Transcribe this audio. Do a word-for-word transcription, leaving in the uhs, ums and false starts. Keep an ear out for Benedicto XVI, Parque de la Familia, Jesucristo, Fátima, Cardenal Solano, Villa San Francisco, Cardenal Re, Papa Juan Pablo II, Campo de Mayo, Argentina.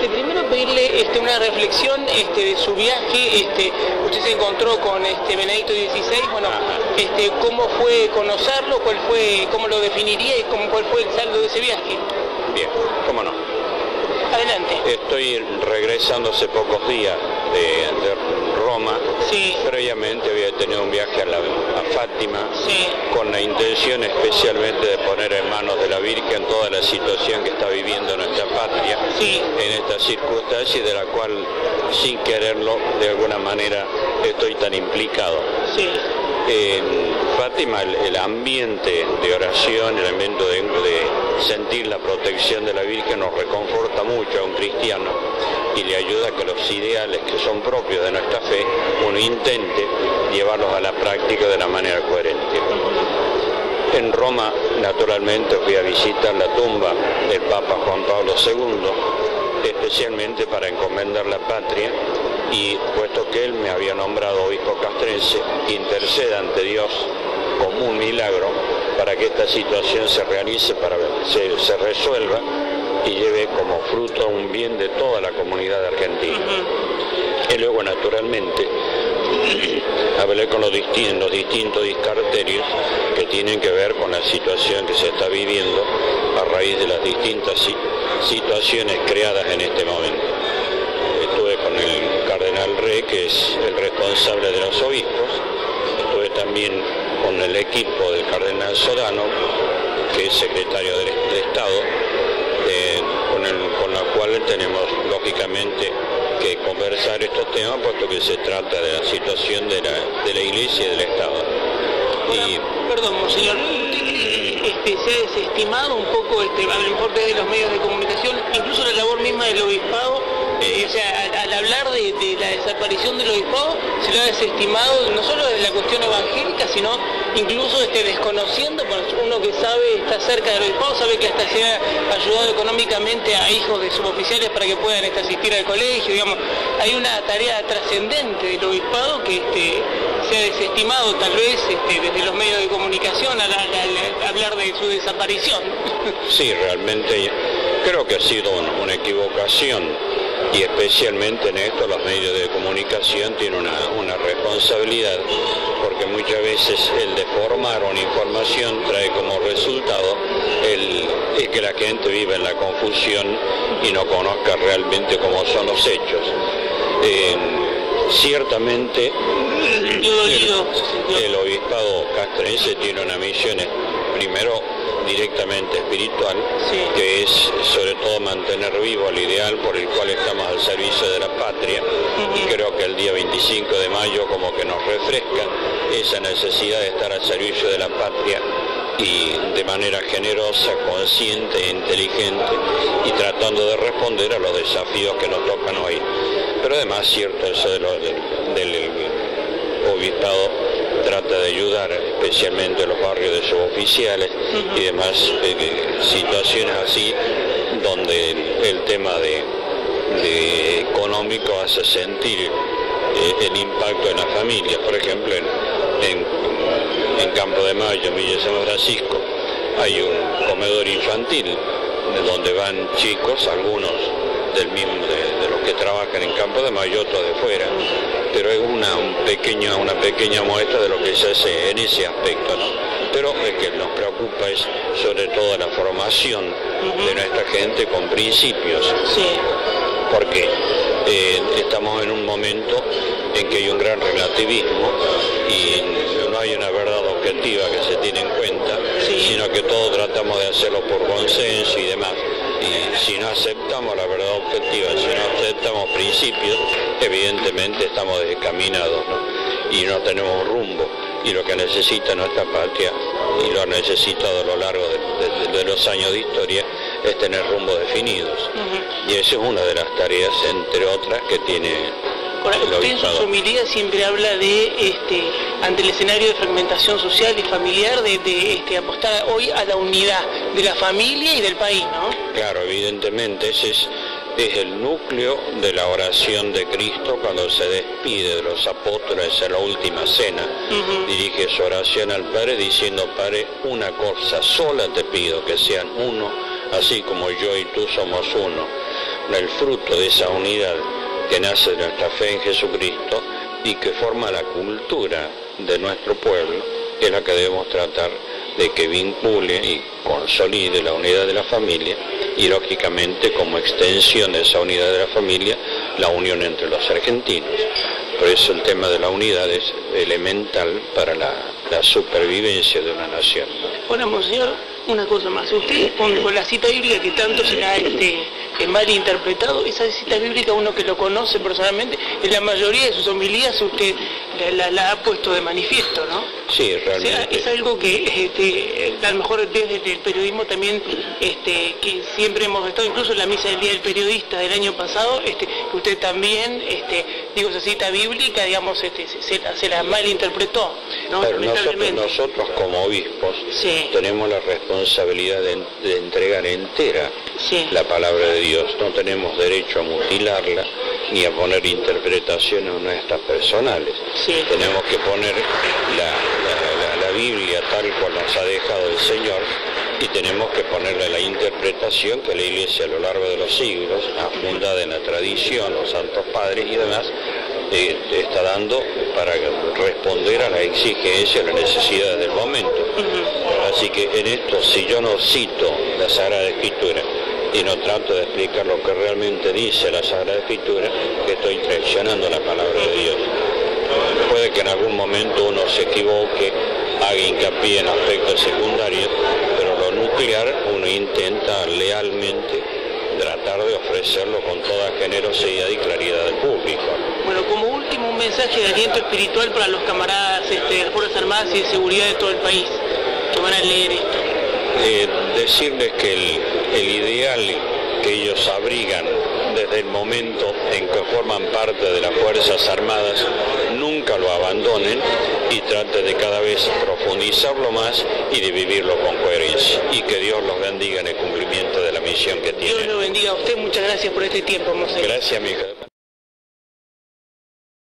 Este, primero pedirle este, una reflexión este, de su viaje. Este, usted se encontró con este, Benedicto dieciséis, bueno, este, ¿cómo fue conocerlo? ¿Cuál fue, cómo lo definiría y cómo, cuál fue el saldo de ese viaje? Bien, cómo no. Adelante. Estoy regresando hace pocos días de, de Roma. Sí. Previamente había tenido un viaje a, la, a Fátima, sí, con la intención especialmente de poner en manos de la Virgen toda la situación que está viviendo nuestra patria, sí, en estas circunstancias y de la cual, sin quererlo, de alguna manera estoy tan implicado. Sí. En Fátima el, el ambiente de oración, el ambiente de, de sentir la protección de la Virgen nos reconforta mucho a un cristiano y le ayuda a que los ideales que son propios de nuestra fe, uno intente llevarlos a la práctica de la manera coherente. En Roma, naturalmente, fui a visitar la tumba del Papa Juan Pablo segundo, especialmente para encomendar la patria, y puesto que él me había nombrado obispo castrense, interceda ante Dios como un milagro para que esta situación se realice, para se, se resuelva y lleve como fruto un bien de toda la comunidad argentina. Uh-huh. Y luego, naturalmente, hablé con los distintos, los distintos dicasterios que tienen que ver con la situación que se está viviendo a raíz de las distintas situaciones creadas en este momento. Estuve con el Cardenal Re, que es el responsable de los obispos. Estuve también con el equipo del Cardenal Solano, que es secretario de, de Estado, eh, con, el, con la cual tenemos lógicamente que conversar estos temas, puesto que se trata de la situación de la, de la Iglesia y del Estado. Y... Perdón, señor, este, se ha desestimado un poco este, el importe de los medios de comunicación, incluso la labor misma del obispado. Eh, o sea, al, al hablar de, de la desaparición de los obispados, se lo ha desestimado no solo de la cuestión evangélica, sino incluso este, desconociendo, bueno, uno que sabe, está cerca de los obispados, sabe que hasta se ha ayudado económicamente a hijos de suboficiales para que puedan este, asistir al colegio, digamos. Hay una tarea trascendente del obispado que este, se ha desestimado tal vez este, desde los medios de comunicación al, al, al hablar de su desaparición. Sí, realmente creo que ha sido una, una equivocación. Y especialmente en esto los medios de comunicación tienen una, una responsabilidad, porque muchas veces el deformar una información trae como resultado el, el que la gente vive en la confusión y no conozca realmente cómo son los hechos. Eh, ciertamente el, el obispado castrense tiene una misión, primero, directamente espiritual, sí, que es sobre todo mantener vivo el ideal por el cual estamos al servicio de la patria. Uh-huh. Y creo que el día veinticinco de mayo como que nos refresca esa necesidad de estar al servicio de la patria y de manera generosa, consciente, inteligente y tratando de responder a los desafíos que nos tocan hoy. Pero además, cierto, eso de lo, del, del obispado trata de ayudar especialmente en los barrios de suboficiales y demás eh, situaciones así donde el, el tema de, de económico hace sentir eh, el impacto en las familias. Por ejemplo, en, en, en Campo de Mayo, en Villa San Francisco, hay un comedor infantil donde van chicos, algunos del mismo, de, de los que trabajan en Campo de Mayo, otros de fuera, pero es una, un pequeño, una pequeña muestra de lo que se hace en ese aspecto, ¿no? Pero el que nos preocupa es sobre todo la formación de nuestra gente con principios, sí, porque eh, estamos en un momento en que hay un gran relativismo y no hay una verdad objetiva que se tiene en cuenta, sí, sino que todos tratamos de hacerlo por consenso y demás. Y si no aceptamos la verdad objetiva, si no aceptamos principios, evidentemente estamos descaminados, ¿no? Y no tenemos rumbo. Y lo que necesita nuestra patria, y lo ha necesitado a lo largo de, de, de los años de historia, es tener rumbos definidos. Uh-huh. Y esa es una de las tareas, entre otras, que tiene... Ahora, usted en sus homilías siempre habla de, este, ante el escenario de fragmentación social y familiar, de, de este, apostar hoy a la unidad de la familia y del país, ¿no? Claro, evidentemente, ese es, es el núcleo de la oración de Cristo cuando se despide de los apóstoles en la última cena. Uh-huh. Dirige su oración al Padre diciendo: Padre, una cosa sola te pido, que sean uno, así como yo y tú somos uno. el fruto de esa unidad que nace de nuestra fe en Jesucristo y que forma la cultura de nuestro pueblo, que es la que debemos tratar de que vincule y consolide la unidad de la familia y, lógicamente, como extensión de esa unidad de la familia, la unión entre los argentinos. Por eso el tema de la unidad es elemental para la, la supervivencia de una nación. Bueno, monseñor, una cosa más. Usted, con, con la cita bíblica que tanto se la ha este, mal interpretado, esa cita bíblica, uno que lo conoce personalmente, en la mayoría de sus homilías usted la, la, la ha puesto de manifiesto, ¿no? Sí, realmente. O sea, es algo que este, a lo mejor desde el periodismo también, este, que siempre hemos estado, incluso en la misa del Día del Periodista del año pasado, este, usted también, este, digo, esa cita bíblica, digamos, este, se, se, se la malinterpretó, ¿no? Pero nosotros, nosotros como obispos, sí, tenemos la responsabilidad de, de entregar entera, sí, la palabra de Dios. No tenemos derecho a mutilarla ni a poner interpretaciones nuestras personales. Sí. Tenemos que poner la, la, la, la Biblia tal cual nos ha dejado el Señor, y tenemos que ponerle la interpretación que la Iglesia a lo largo de los siglos, fundada en la tradición, los santos padres y demás, eh, está dando para responder a las exigencias, a las necesidades del momento. Uh-huh. Así que en esto, si yo no cito la Sagrada Escritura y no trato de explicar lo que realmente dice la Sagrada Escritura, que estoy traicionando la palabra de Dios. Puede que en algún momento uno se equivoque, haga hincapié en aspectos secundarios, pero lo nuclear uno intenta lealmente tratar de ofrecerlo con toda generosidad y claridad al público. Bueno, como último, un mensaje de aliento espiritual para los camaradas este, de las Fuerzas Armadas y de Seguridad de todo el país que van a leer esto. Eh, decirles que el, el ideal que ellos abrigan desde el momento en que forman parte de las Fuerzas Armadas, nunca lo abandonen y traten de cada vez profundizarlo más y de vivirlo con coherencia. Y que Dios los bendiga en el cumplimiento de la misión que tienen. Dios lo bendiga a usted. Muchas gracias por este tiempo, monseñor. Gracias, mi hija.